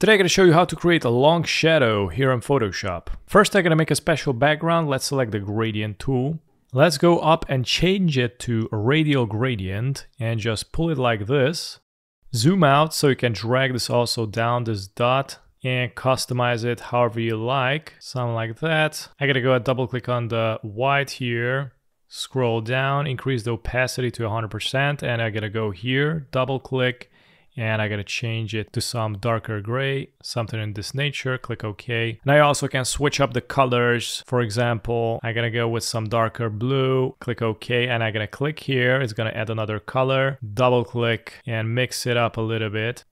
Today I'm going to show you how to create a long shadow here in Photoshop. First I'm going to make a special background. Let's select the gradient tool. Let's go up and change it to radial gradient and just pull it like this. Zoom out so you can drag this also down this dot and customize it however you like. Something like that. I'm going to go and double click on the white here. Scroll down, increase the opacity to 100% and I'm going to go here, double click. And I gotta change it to some darker gray, something in this nature, click OK. And I also can switch up the colors. For example, I'm gonna go with some darker blue, click OK, and I'm gonna click here. It's gonna add another color, double click and mix it up a little bit.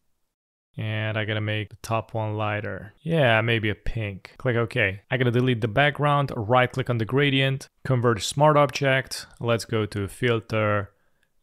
And I gotta make the top one lighter. Yeah, maybe a pink. Click OK. I gotta delete the background, right click on the gradient, convert to smart object. Let's go to filter,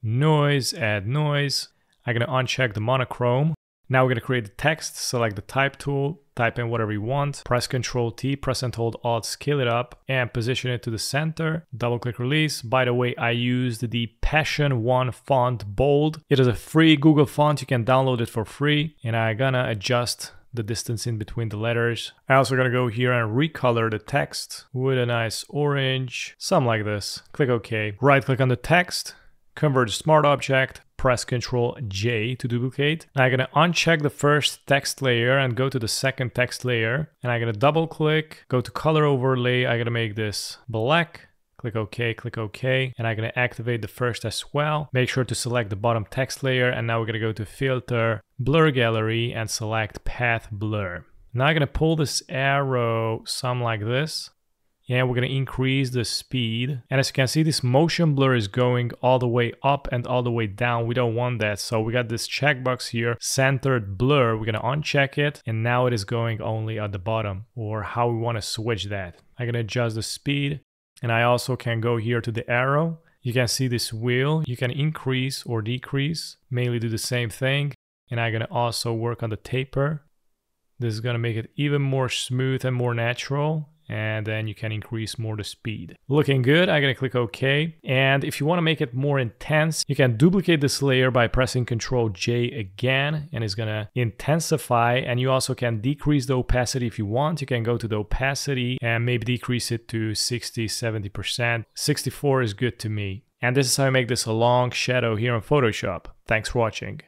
noise, add noise. I'm going to uncheck the monochrome. Now we're going to create the text, select the type tool, type in whatever you want, press Ctrl T, press and hold Alt, scale it up and position it to the center, double click release. By the way, I used the Passion One Font Bold. It is a free Google font, you can download it for free and I'm going to adjust the distance in between the letters. I also going to go here and recolor the text with a nice orange, something like this. Click OK, right click on the text, convert to smart object. Press Ctrl J to duplicate. Now I'm going to uncheck the first text layer and go to the second text layer. And I'm going to double click, go to color overlay. I'm going to make this black. Click OK, and I'm going to activate the first as well. Make sure to select the bottom text layer. And now we're going to go to filter, blur gallery and select path blur. Now I'm going to pull this arrow, some like this. And we're going to increase the speed. And as you can see, this motion blur is going all the way up and all the way down. We don't want that. So we got this checkbox here, centered blur. We're going to uncheck it. And now it is going only at the bottom, or how we want to switch that. I'm going to adjust the speed. And I also can go here to the arrow. You can see this wheel. You can increase or decrease, mainly do the same thing. And I'm going to also work on the taper. This is going to make it even more smooth and more natural. And then you can increase more the speed. Looking good, I'm gonna click OK. And if you wanna make it more intense, you can duplicate this layer by pressing Ctrl J again, and it's gonna intensify. And you also can decrease the opacity if you want. You can go to the opacity and maybe decrease it to 60, 70%. 64 is good to me. And this is how I make this a long shadow here in Photoshop. Thanks for watching.